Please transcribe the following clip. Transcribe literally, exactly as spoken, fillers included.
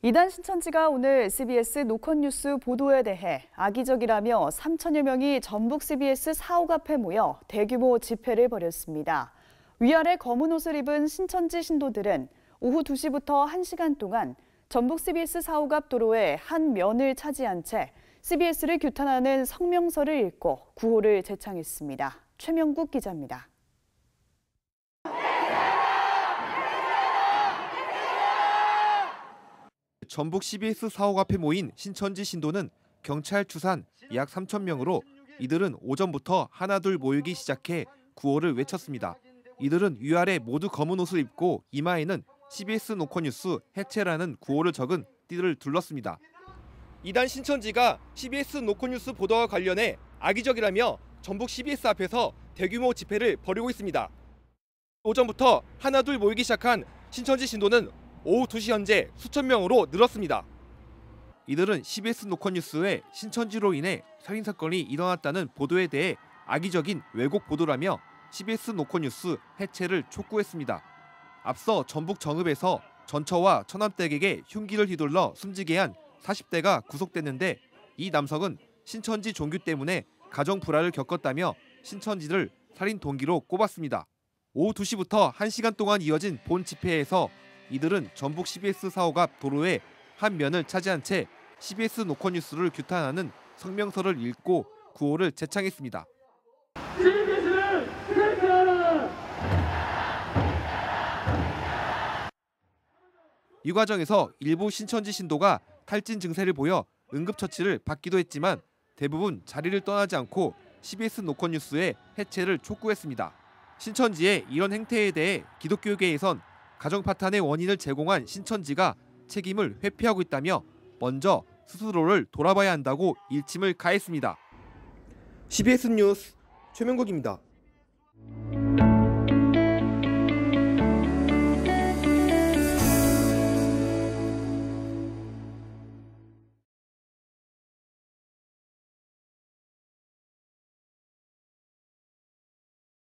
이단 신천지가 오늘 씨비에스 노컷뉴스 보도에 대해 악의적이라며 삼천여 명이 전북 씨비에스 사옥 앞에 모여 대규모 집회를 벌였습니다. 위아래 검은 옷을 입은 신천지 신도들은 오후 두 시부터 한 시간 동안 전북 씨비에스 사옥 앞 도로에 한 면을 차지한 채 씨비에스를 규탄하는 성명서를 읽고 구호를 재창했습니다. 최명국 기자입니다. 전북 씨비에스 사옥 앞에 모인 신천지 신도는 경찰 추산 약 삼천 명으로 이들은 오전부터 하나둘 모이기 시작해 구호를 외쳤습니다. 이들은 위아래 모두 검은 옷을 입고 이마에는 씨비에스 노컷뉴스 해체라는 구호를 적은 띠를 둘렀습니다. 이단 신천지가 씨비에스 노컷뉴스 보도와 관련해 악의적이라며 전북 씨비에스 앞에서 대규모 집회를 벌이고 있습니다. 오전부터 하나둘 모이기 시작한 신천지 신도는 오후 두 시 현재 수천 명으로 늘었습니다. 이들은 씨비에스 노컷뉴스에 신천지로 인해 살인사건이 일어났다는 보도에 대해 악의적인 왜곡 보도라며 씨비에스 노컷뉴스 해체를 촉구했습니다. 앞서 전북 정읍에서 전처와 천암댁에게 흉기를 휘둘러 숨지게 한 사십 대가 구속됐는데 이 남성은 신천지 종교 때문에 가정 불화를 겪었다며 신천지를 살인 동기로 꼽았습니다. 오후 두 시부터 한 시간 동안 이어진 본 집회에서 이들은 전북 씨비에스 사옥 앞 도로에 한 면을 차지한 채 씨비에스 노컷뉴스를 규탄하는 성명서를 읽고 구호를 재창했습니다. 씨비에스를 규탄하라! 이 과정에서 일부 신천지 신도가 탈진 증세를 보여 응급처치를 받기도 했지만 대부분 자리를 떠나지 않고 씨비에스 노컷뉴스의 해체를 촉구했습니다. 신천지의 이런 행태에 대해 기독교계에선 가정 파탄의 원인을 제공한 신천지가 책임을 회피하고 있다며 먼저 스스로를 돌아봐야 한다고 일침을 가했습니다. 씨비에스 뉴스 최명국입니다.